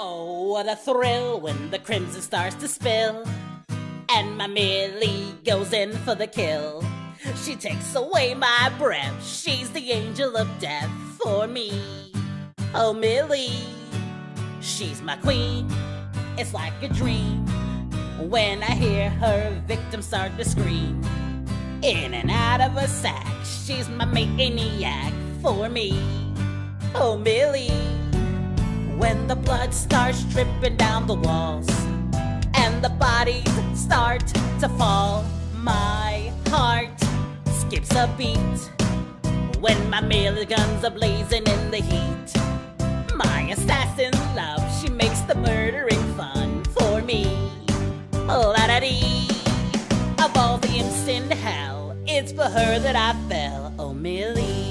Oh, what a thrill when the crimson starts to spill, and my Millie goes in for the kill. She takes away my breath, she's the angel of death for me. Oh, Millie, she's my queen, it's like a dream when I hear her victims start to scream. In and out of a sack, she's my maniac for me. Oh, Millie. When the blood starts dripping down the walls and the bodies start to fall, my heart skips a beat when my Millie guns are blazing in the heat. My assassin's love, she makes the murdering fun for me. La-da-dee. Of all the imps in hell, it's for her that I fell. Oh, Millie.